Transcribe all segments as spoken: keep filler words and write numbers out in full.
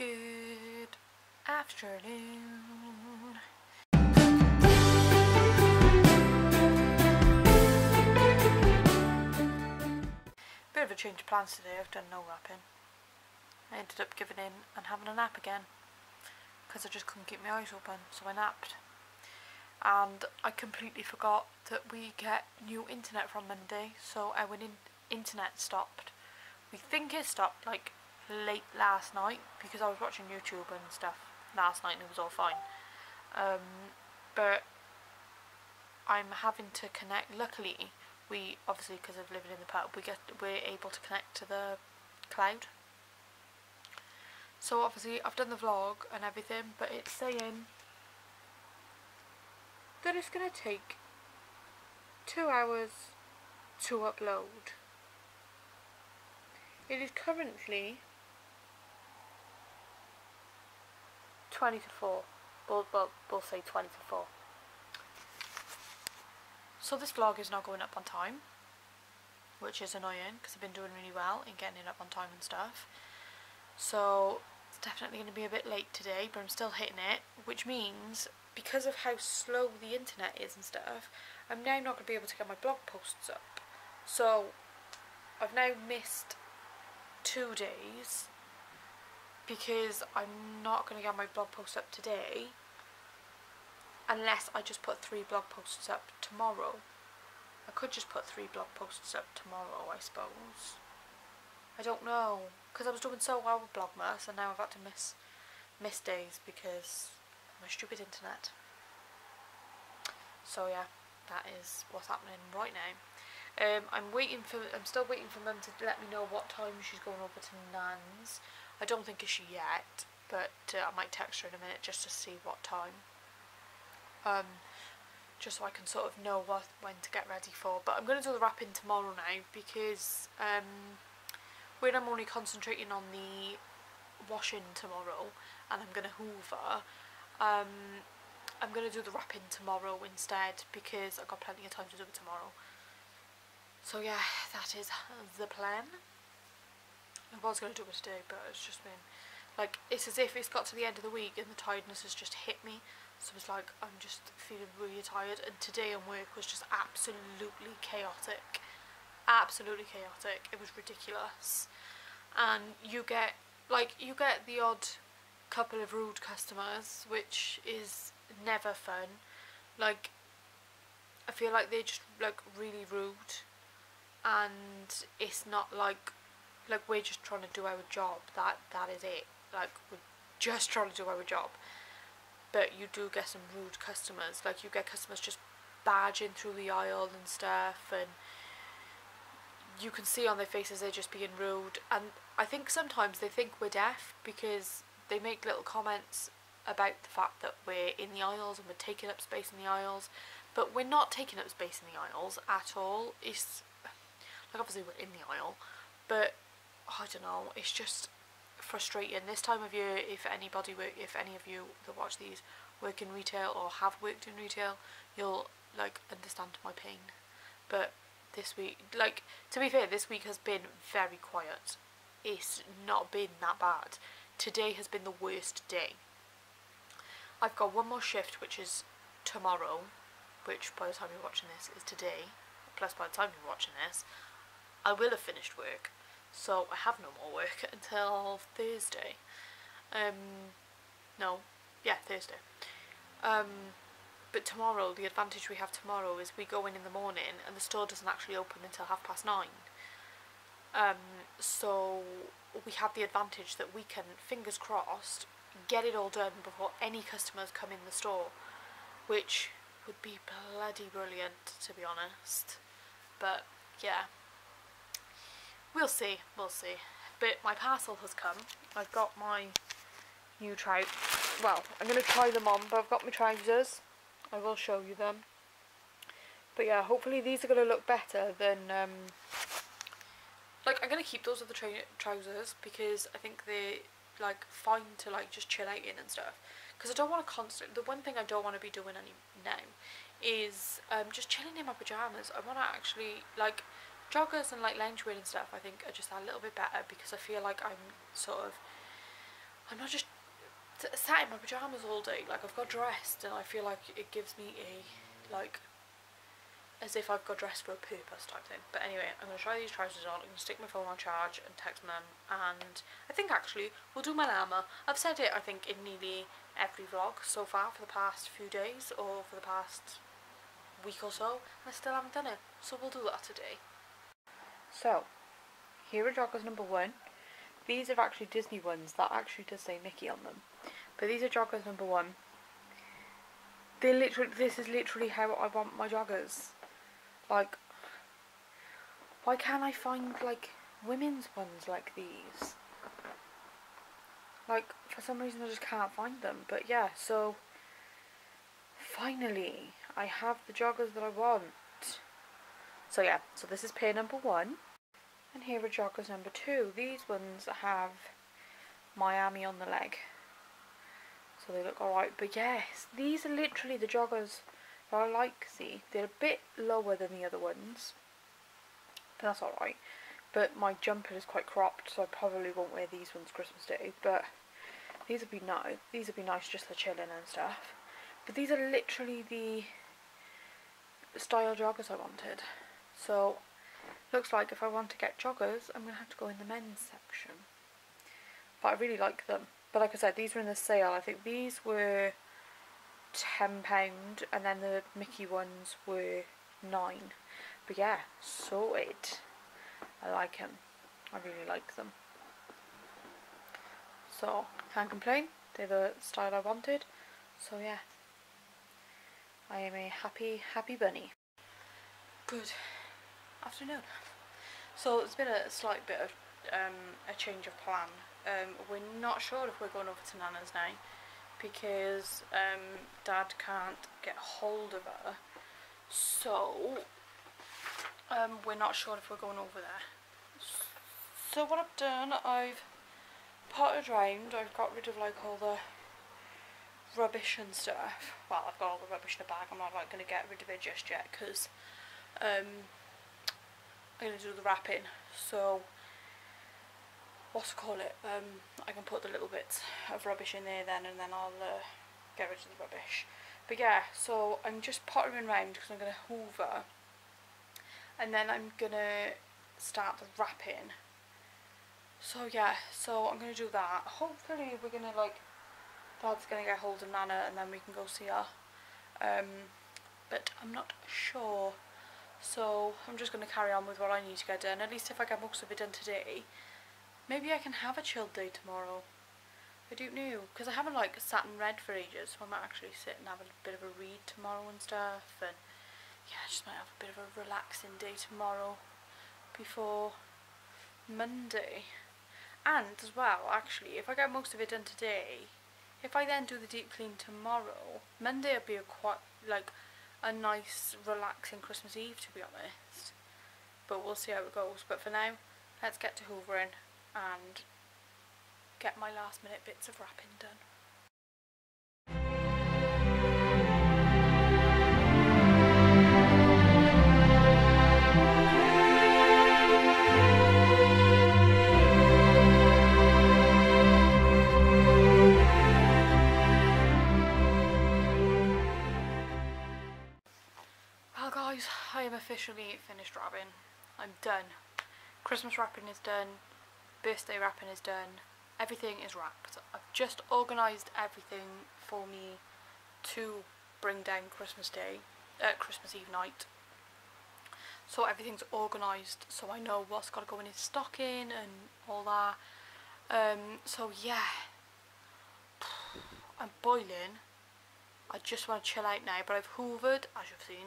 Good afternoon. Bit of a change of plans today. I've done no wrapping. I ended up giving in and having a nap again because I just couldn't keep my eyes open, so I napped. And I completely forgot that we get new internet from Monday, so I went in. Internet stopped. We think it stopped like late last night because I was watching YouTube and stuff last night and it was all fine. Um, but I'm having to connect. Luckily, we obviously because of living in the pub, we get we're able to connect to the cloud. So obviously, I've done the vlog and everything, but it's saying that it's gonna take two hours to upload. It is currently twenty to four. We'll, we'll, we'll say twenty to four. So this vlog is not going up on time, which is annoying because I've been doing really well in getting it up on time and stuff. So it's definitely going to be a bit late today, but I'm still hitting it, which means because of how slow the internet is and stuff, I'm now not going to be able to get my blog posts up. So I've now missed two days because I'm not going to get my blog post up today unless I just put three blog posts up tomorrow. I could just put three blog posts up tomorrow, I suppose. I don't know, because I was doing so well with Blogmas and now I've had to miss miss days because of my stupid internet. So yeah, that is what's happening right now. Um, I'm waiting for. I'm still waiting for Mum to let me know what time she's going over to Nan's. I don't think it's she yet, but uh, I might text her in a minute just to see what time. Um, just so I can sort of know what when to get ready for. But I'm going to do the wrapping tomorrow now because um, when I'm only concentrating on the washing tomorrow and I'm going to hoover, um, I'm going to do the wrapping tomorrow instead because I've got plenty of time to do it tomorrow. So yeah, that is the plan. I was going to do it today, but it's just been, like, it's as if it's got to the end of the week and the tiredness has just hit me. So it's like, I'm just feeling really tired. And today in work was just absolutely chaotic. Absolutely chaotic. It was ridiculous. And you get, like, you get the odd couple of rude customers, which is never fun. Like, I feel like they're just, like, really rude. And it's not like like we're just trying to do our job. That that is it. Like, we're just trying to do our job, but you do get some rude customers. Like, you get customers just barging through the aisle and stuff, and you can see on their faces they're just being rude. And I think sometimes they think we're deaf because they make little comments about the fact that we're in the aisles and we're taking up space in the aisles, but we're not taking up space in the aisles at all. It's like, obviously we're in the aisle, but oh, I don't know, it's just frustrating this time of year. If anybody work, if any of you that watch these work in retail or have worked in retail, you'll, like, understand my pain. But this week, like, to be fair, this week has been very quiet. It's not been that bad. Today has been the worst day. I've got one more shift, which is tomorrow, which by the time you're watching this is today, plus by the time you're watching this I will have finished work, so I have no more work until Thursday. Um, no, yeah, Thursday. Um, but tomorrow, the advantage we have tomorrow is we go in in the morning and the store doesn't actually open until half past nine. Um, so we have the advantage that we can, fingers crossed, get it all done before any customers come in the store, which would be bloody brilliant, to be honest. But yeah. We'll see, we'll see. But my parcel has come. I've got my new trousers. Well, I'm going to try them on, but I've got my trousers. I will show you them. But yeah, hopefully these are going to look better than... Um, like, I'm going to keep those other tra trousers because I think they're, like, fine to, like, just chill out in and stuff. Because I don't want to constantly... The one thing I don't want to be doing any now is um, just chilling in my pyjamas. I want to actually, like... Joggers and like loungewear and stuff I think are just a little bit better because I feel like I'm sort of I'm not just sat in my pyjamas all day. Like, I've got dressed and I feel like it gives me a, like, as if I've got dressed for a purpose type thing. But anyway, I'm going to try these trousers on. I'm going to stick my phone on charge and text mum. And I think actually we'll do my llama. I've said it, I think, in nearly every vlog so far for the past few days or for the past week or so. And I still haven't done it. So we'll do that today. So, here are joggers number one. These are actually Disney ones that actually does say Mickey on them. But these are joggers number one. They're literally, this is literally how I want my joggers. Like, why can't I find, like, women's ones like these? Like, for some reason I just can't find them. But yeah, so, finally, I have the joggers that I want. So yeah, so this is pair number one. And here are joggers number two. These ones have Miami on the leg. So they look alright. But yes, these are literally the joggers that I like. See, they're a bit lower than the other ones. But that's alright. But my jumper is quite cropped, so I probably won't wear these ones Christmas Day. But these would be nice. These would be nice just for chilling and stuff. But these are literally the style joggers I wanted. So, looks like if I want to get joggers, I'm going to have to go in the men's section. But I really like them. But like I said, these were in the sale. I think these were ten pounds and then the Mickey ones were nine pounds. But yeah, so it. I like them. I really like them. So, can't complain. They're the style I wanted. So yeah. I am a happy, happy bunny. Good afternoon. So it's been a slight bit of um, a change of plan. Um, we're not sure if we're going over to Nana's now because um, Dad can't get hold of her, so um, we're not sure if we're going over there. So what I've done, I've potted around, I've got rid of like all the rubbish and stuff. Well, I've got all the rubbish in a bag, I'm not like going to get rid of it just yet because um, I'm going to do the wrapping, so what's call it, um, I can put the little bits of rubbish in there then, and then I'll uh, get rid of the rubbish. But yeah, so I'm just pottering around because I'm going to hoover, and then I'm going to start the wrapping. So yeah, so I'm going to do that. Hopefully we're going to, like, Dad's going to get hold of Nana and then we can go see her, um, but I'm not sure. So I'm just going to carry on with what I need to get done. At least if I get most of it done today, maybe I can have a chilled day tomorrow. I don't know, because I haven't like sat and read for ages, so I might actually sit and have a bit of a read tomorrow and stuff. And yeah, I just might have a bit of a relaxing day tomorrow before Monday. And as well, actually, if I get most of it done today, if I then do the deep clean tomorrow, Monday will be a quite like a nice relaxing Christmas Eve, to be honest. But we'll see how it goes. But for now, let's get to hoovering and get my last minute bits of wrapping done. I am officially finished wrapping. I'm done. Christmas wrapping is done. Birthday wrapping is done. Everything is wrapped. I've just organised everything for me to bring down Christmas Day, uh, Christmas Eve night. So everything's organised, so I know what's got to go in his stocking and all that. Um, so yeah, I'm boiling. I just want to chill out now, but I've hoovered, as you've seen.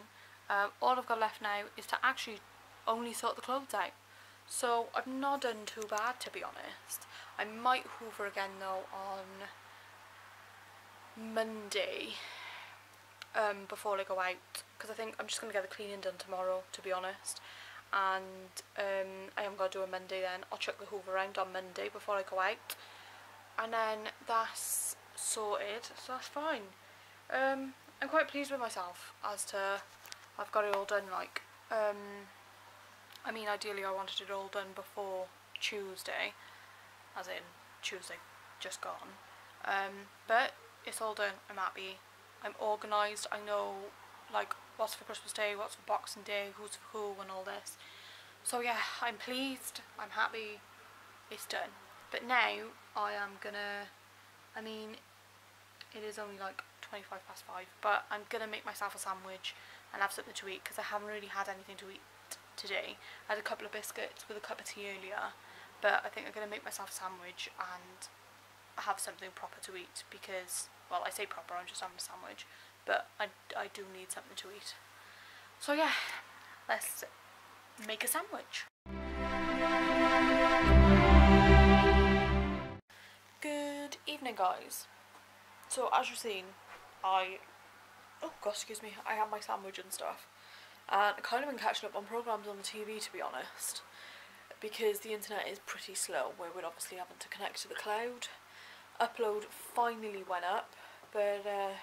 Um, all I've got left now is to actually only sort the clothes out. So I've not done too bad, to be honest. I might hoover again though on Monday um, before I go out, because I think I'm just going to get the cleaning done tomorrow, to be honest. And um, I am going to do a Monday then. I'll chuck the hoover around on Monday before I go out. And then that's sorted, so that's fine. Um, I'm quite pleased with myself as to... I've got it all done, like, um, I mean, ideally I wanted it all done before Tuesday, as in Tuesday, just gone, um, but it's all done. I'm happy, I'm organised, I know like what's for Christmas Day, what's for Boxing Day, who's for who and all this. So yeah, I'm pleased, I'm happy, it's done. But now I am gonna, I mean it is only like twenty-five past five, but I'm gonna make myself a sandwich and have something to eat because I haven't really had anything to eat today. I had a couple of biscuits with a cup of tea earlier, but I think I'm gonna make myself a sandwich and have something proper to eat because, well, I say proper, I'm just having a sandwich, but I, I do need something to eat. So yeah, let's make a sandwich. Good evening, guys. So as you've seen, I, oh gosh, excuse me, I had my sandwich and stuff, and I've kind of been catching up on programmes on the T V, to be honest, because the internet is pretty slow. Where we're obviously having to connect to the cloud. Upload finally went up, but uh,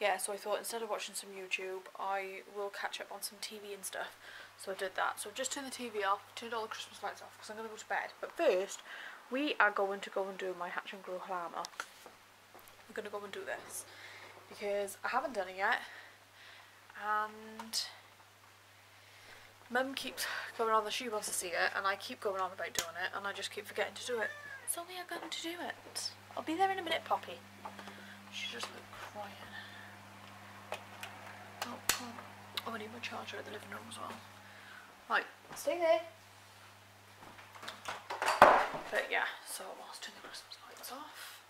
yeah, so I thought instead of watching some YouTube, I will catch up on some T V and stuff. So I did that. So I've just turned the T V off, turned all the Christmas lights off, because I'm going to go to bed. But first, we are going to go and do my Hatch and Grow llama. I'm going to go and do this, because I haven't done it yet. And Mum keeps going on that she wants to see it, and I keep going on about doing it, and I just keep forgetting to do it. So we are going to do it. I'll be there in a minute, Poppy. She just looked crying. Oh, oh, oh, I need my charger at the living room as well. Right, stay there. But yeah, so I'll turn the Christmas lights off.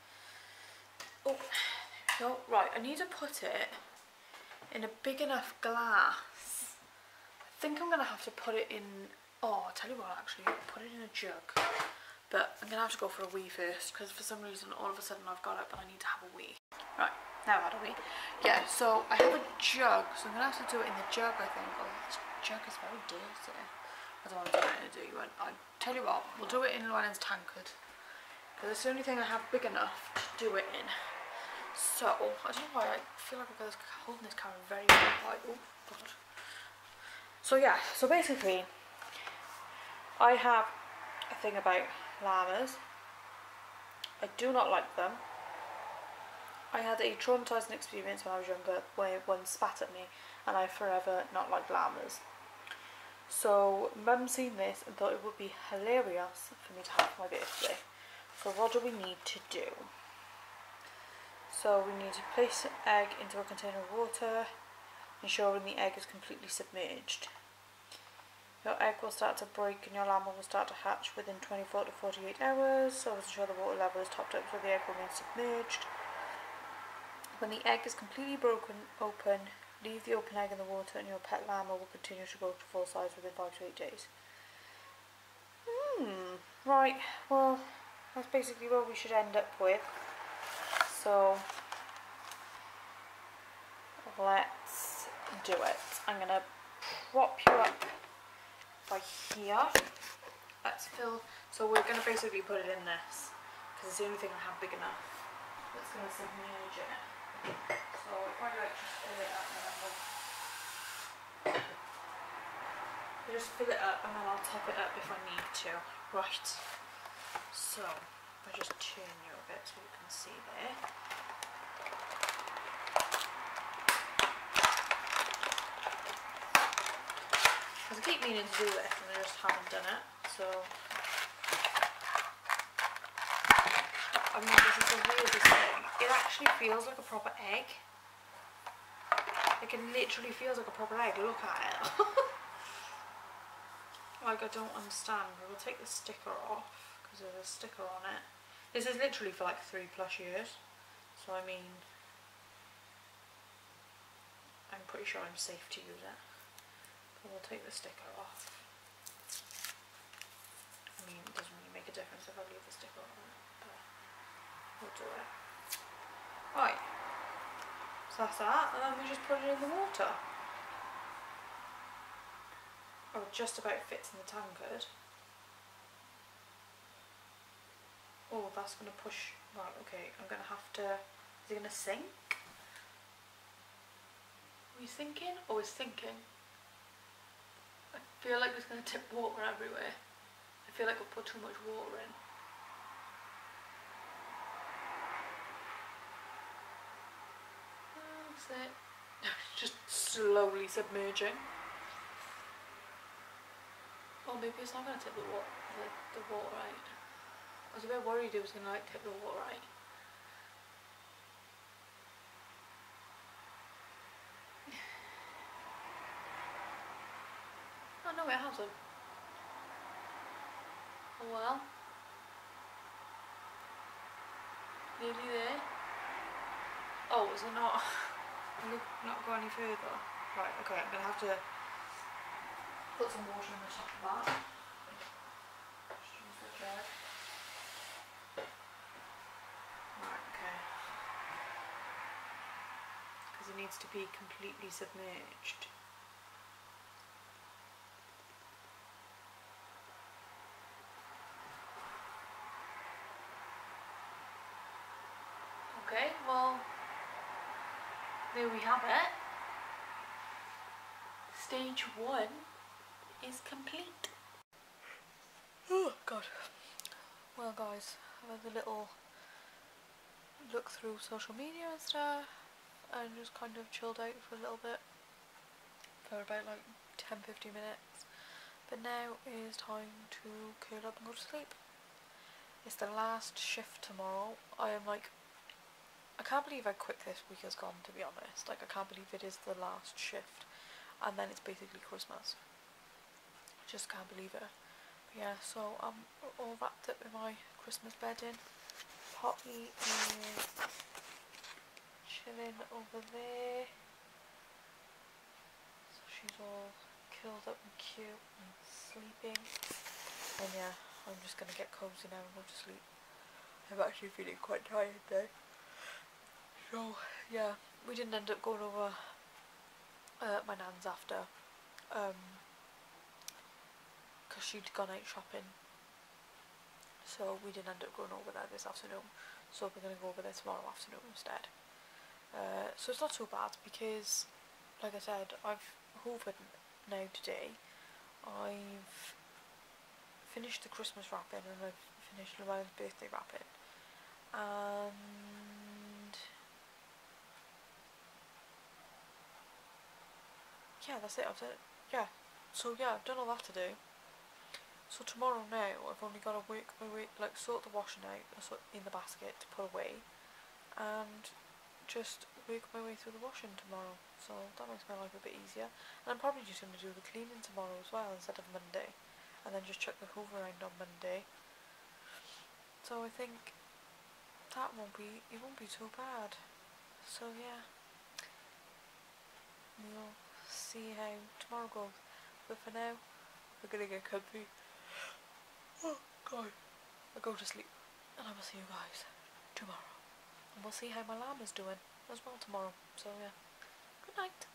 Oh, there we go. Right, I need to put it in a big enough glass. I think I'm going to have to put it in, oh, I'll tell you what, actually, put it in a jug. But I'm going to have to go for a wee first, because for some reason all of a sudden I've got up and I need to have a wee. Right, now I've had a wee. Yeah, so I have a jug, so I'm going to have to do it in the jug, I think. Oh, this jug is very dirty. I don't want to do it in a dirty one. I'll tell you what, we'll do it in Llewellyn's tankard, because it's the only thing I have big enough to do it in. So, I don't know why I feel like I've got this, holding this camera very high. Oh, God. So yeah, so basically, I have a thing about llamas. I do not like them. I had a traumatising experience when I was younger where one spat at me, and I forever not liked llamas. So Mum seen this and thought it would be hilarious for me to have my birthday. So what do we need to do? So we need to place an egg into a container of water, ensuring the egg is completely submerged. Your egg will start to break and your llama will start to hatch within twenty-four to forty-eight hours. So ensure the water level is topped up so the egg remains submerged. When the egg is completely broken open, leave the open egg in the water and your pet llama will continue to grow to full size within five to eight days. Hmm, right, well, that's basically what we should end up with. So let's do it. I'm going to prop you up by here. Let's fill, so we're going to basically put it in this, because it's the only thing I have big enough that's going to submerge it. So we'll probably like just fill it up and then we'll just fill it up and then I'll top it up if I need to. Right, so I'll just turn you a bit so you can see there. I keep meaning to do this and I just haven't done it, so I mean, this is the weirdest thing. It actually feels like a proper egg. Like, it literally feels like a proper egg. Look at it. Like, I don't understand. We'll take the sticker off, because there's a sticker on it. This is literally for like three plus years. So, I mean, I'm pretty sure I'm safe to use it. But we'll take the sticker off. I mean, it doesn't really make a difference if I leave the sticker on it, but we'll do it. Right, so that's that, and then we just put it in the water. Oh, it just about fits in the tankard. Oh, that's going to push. Right, okay, I'm going to have to. Is it going to sink? Are you thinking? Oh, it's sinking. I feel like it's going to tip water everywhere. I feel like I've put too much water in. That's it. Just slowly submerging. Or maybe it's not going to tip the water, the, the water right. I was a bit worried it was going to like tip the water right. Oh no, it hasn't. Oh well. Nearly there. Oh, is it not? Will it not go any further? Right, okay, I'm going to have to put some water in the top of that. Just use the jar. Right, okay. Because it needs to be completely submerged. Okay, well, there we have it. Stage one is complete. Oh god. Well guys, I've had a little look through social media and stuff and just kind of chilled out for a little bit, for about like ten to fifteen minutes. But now is time to curl up and go to sleep. It's the last shift tomorrow. I am like, I can't believe how quick this week has gone, to be honest. Like, I can't believe it is the last shift. And then it's basically Christmas. I just can't believe it. But yeah, so I'm all wrapped up in my Christmas bedding. Poppy is chilling over there. So she's all curled up and cute and sleeping. And yeah, I'm just going to get cozy now and go to sleep. I'm actually feeling quite tired though. So yeah, we didn't end up going over uh, my nan's after, um, because she'd gone out shopping, so we didn't end up going over there this afternoon, so we're going to go over there tomorrow afternoon instead. Uh, so it's not too bad, because like I said, I've hoovered now today. I've finished the Christmas wrapping and I've finished Llewellyn's birthday wrapping, and yeah, that's it, I've done it. Yeah, so yeah, I've done all that to do. So tomorrow now, I've only got to work my way, like sort the washing out sort in the basket to put away, and just work my way through the washing tomorrow. So that makes my life a bit easier. And I'm probably just going to do the cleaning tomorrow as well instead of Monday, and then just chuck the hoover around on Monday. So I think that won't be, it won't be too bad. So yeah, we'll see how tomorrow goes, but for now we're gonna get comfy. Oh god, I'll go to sleep and I will see you guys tomorrow, and we'll see how my lamb is doing as well tomorrow. So yeah, good night.